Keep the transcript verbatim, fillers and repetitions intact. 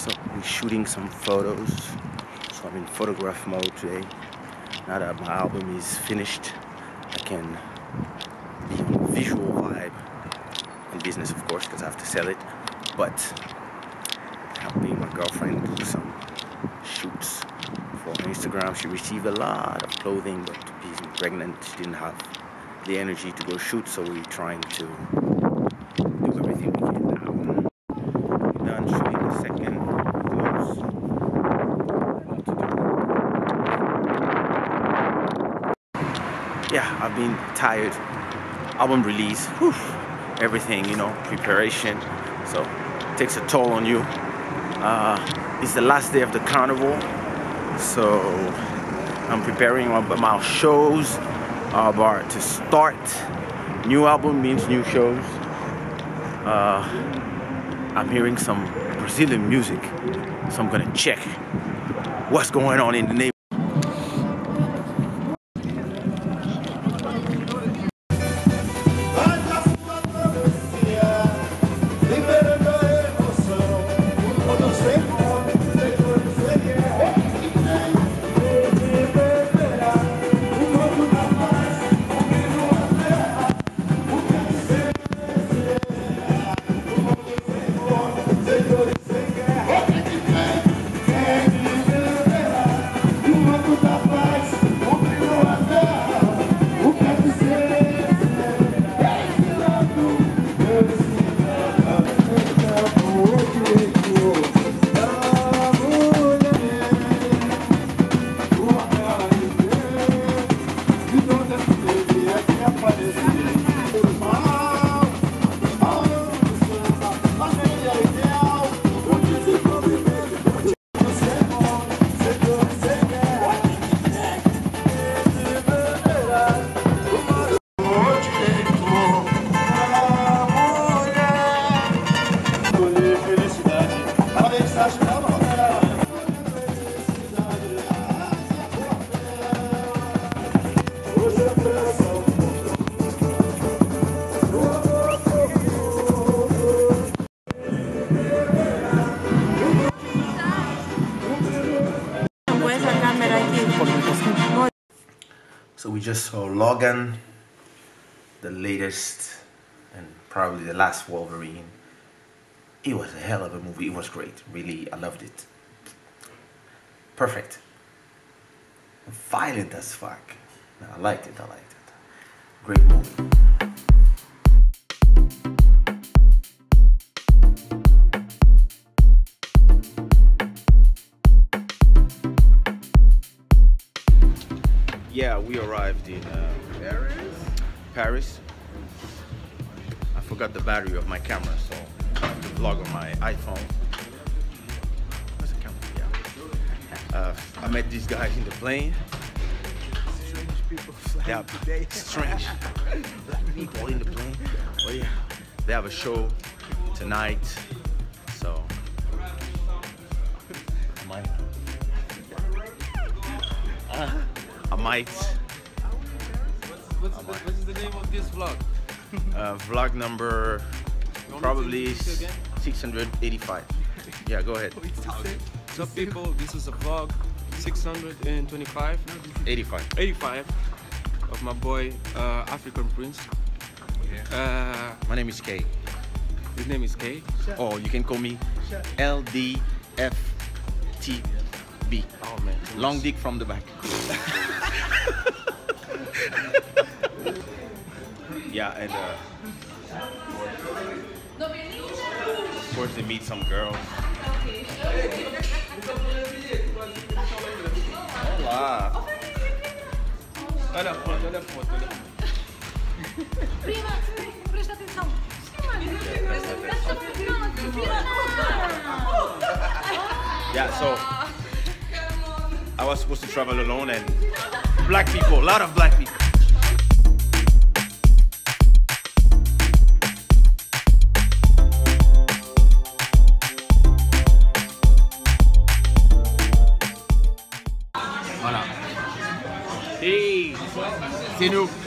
So we're shooting some photos. So I'm in photograph mode today. Now that my album is finished, I can be on visual vibe and business, of course, because I have to sell it. But helping my girlfriend do some shoots for Instagram. She received a lot of clothing, but being pregnant, she didn't have the energy to go shoot. So we're trying to do everything we can now. We're done shooting the second close. Yeah, I've been tired. Album release, whew, everything, you know, preparation. So it takes a toll on you. Uh, it's the last day of the carnival. So I'm preparing my shows uh, bar to start. New album means new shows. Uh, I'm hearing some Brazilian music, so I'm gonna check what's going on in the neighborhood. So we just saw Logan, the latest and probably the last Wolverine. It was a hell of a movie. It was great. Really, I loved it. Perfect. Violent as fuck. I liked it. I liked it. Great movie. Yeah, we arrived in uh, Paris. Paris. I forgot the battery of my camera, so I have to vlog on my iPhone. Where's the camera? Yeah. Uh, I met these guys in the plane. Strange people flying today. Strange. Black people in the plane. Oh yeah. They have a show tonight, so. I might. Uh, I might. What's, what's, I might. The, what's the name of this vlog? uh, vlog number probably six hundred eighty-five. Yeah, go ahead. So people, this is a vlog six hundred twenty-five. eighty-five. eighty-five of my boy uh, African Prince. Yeah. Uh, my name is K. His name is K. Oh, you can call me L D F T B. Oh man. Long dick from the back. Yeah, and uh, of course they meet some girls. Hola. Olha a foto, olha a foto, olha a foto. Prima, presta atenção. Yeah, so I was supposed to travel alone, and black people, a lot of black people. Voilà. Hey, c'est nous.